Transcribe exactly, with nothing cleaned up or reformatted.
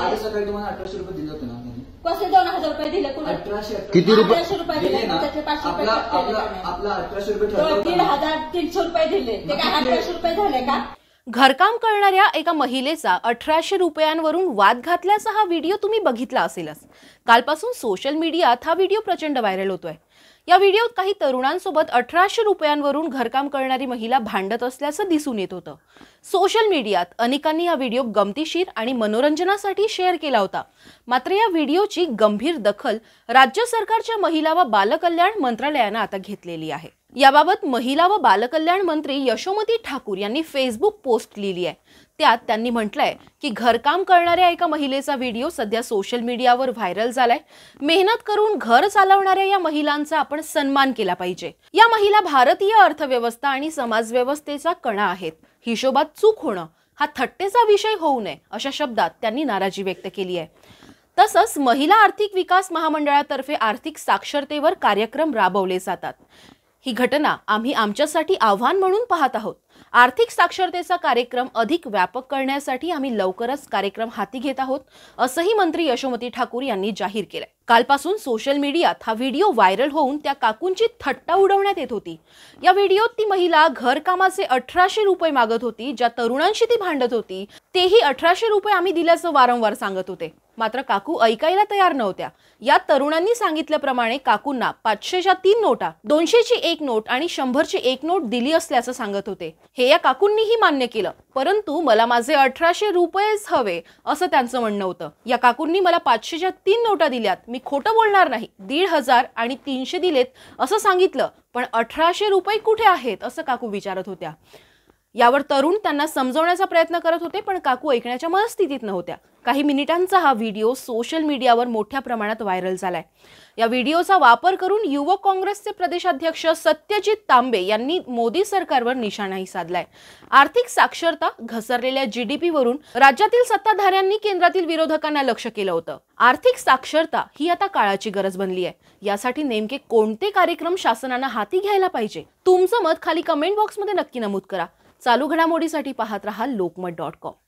आज सकाळी तुम्हाला अठराशे रुपये दिले होते ना, कसं दोन हजार रुपये दिले, किती रुपये अठराशे रुपये, तीन हजार तीनशे रुपये दिले, ते काय अठराशे रुपये झाले का? घरकाम करणाऱ्या एका महिलेचा अठराशे रुपयांवरून वाद घातल्याचा हा व्हिडिओ तुम्ही बघितला असेलच। कालपासून सोशल मीडियात हा व्हिडिओ प्रचंड व्हायरल होतोय। या व्हिडिओत काही तरुणांसोबत अठराशे रुपयांवरून घरकाम करणारी महिला भांडत असल्याचं दिसून येत होतं। सोशल मीडियात अनेकांनी हा व्हिडिओ गमतीशीर आणि मनोरंजनासाठी शेअर केला होता, मात्र या व्हिडिओची गंभीर दखल राज्य सरकारच्या महिला व बालकल्याण मंत्रालयाने आता घेतलेली आहे। याबाबत महिला व बालकल्याण मंत्री यशोमती ठाकुर यांनी फेसबुक पोस्ट लिहिली आहे। त्यात त्यांनी म्हटलंय की घरकाम करणाऱ्या एका महिलेचा व्हिडिओ सध्या सोशल मीडियावर व्हायरल झालाय। मेहनत करून घर चालवणाऱ्या या महिलांचा आपण सन्मान केला पाहिजे। या महिला भारतीय अर्थव्यवस्था आणि समाजव्यवस्थेचा कणा आहेत। हिशोबात चूक होणं हा थट्टेचा विषय होऊ नये अशा शब्दात त्यांनी नाराजी व्यक्त केली आहे। तसंच महिला आर्थिक विकास महामंडळातर्फे आर्थिक साक्षरतेवर कार्यक्रम राबवले जातात। ही घटना आम्ही आमच्यासाठी आव्हान म्हणून पाहत आहोत। आर्थिक साक्षरतेचा कार्यक्रम अधिक व्यापक करण्यासाठी आम्ही लवकरच कार्यक्रम हाती घेत आहोत, असंही मंत्री यशोमती ठाकूर यांनी जाहीर केलं। कालपासून सोशल मीडियात हा व्हिडिओ व्हायरल होऊन त्या काकूंची थट्टा उडवण्यात येत होती। या व्हिडिओत ती महिला घरकामाचे अठराशे रुपये मागत होती। ज्या तरुणांशी ती भांडत होती तेही अठराशे रुपये आम्ही दिल्याचं वारंवार सांगत होते, मात्र काकू ऐकायला तयार नव्हत्या। या तरुणांनी सांगितल्याप्रमाणे काकूंना पाचशेच्या तीन नोटा, दोनशेची एक नोट आणि शंभरची एक नोट दिली असल्याचं सांगत होते। हे या काकूंनीही मान्य केलं, परंतु मला माझे अठराशे रुपयेच हवे असं त्यांचं म्हणणं होतं। या काकूंनी मला पाचशेच्या तीन नोटा दिल्यात, मी खोटं बोलणार नाही, दीड हजार आणि तीनशे दिलेत असं सांगितलं, पण अठराशे रुपये कुठे आहेत असं काकू विचारत होत्या। यावर तरुण त्यांना समजवण्याचा प्रयत्न करत होते, पण काकू ऐकण्याच्या मनस्थितीत नव्हत्या। काही मिनिटांचा हा व्हिडिओ सोशल मीडियावर मोठ्या प्रमाणात व्हायरल झालाय। या व्हिडिओचा वापर करून युवक काँग्रेसचे प्रदेशाध्यक्ष सत्यजित तांबे यांनी मोदी सरकारवर निशाणाही साधलाय। आर्थिक साक्षरता, घसरलेल्या जीडीपी वरून राज्यातील सत्ताधाऱ्यांनी केंद्रातील विरोधकांना लक्ष्य केलं होतं। आर्थिक साक्षरता ही आता काळाची गरज बनली आहे। यासाठी नेमके कोणते कार्यक्रम शासनाने हाती घ्यायला पाहिजे? तुमचं मत खाली कमेंट बॉक्समध्ये नक्की नमूद करा। चालू घडामोडीसाठी पाहत रहा लोकमत डॉट कॉम।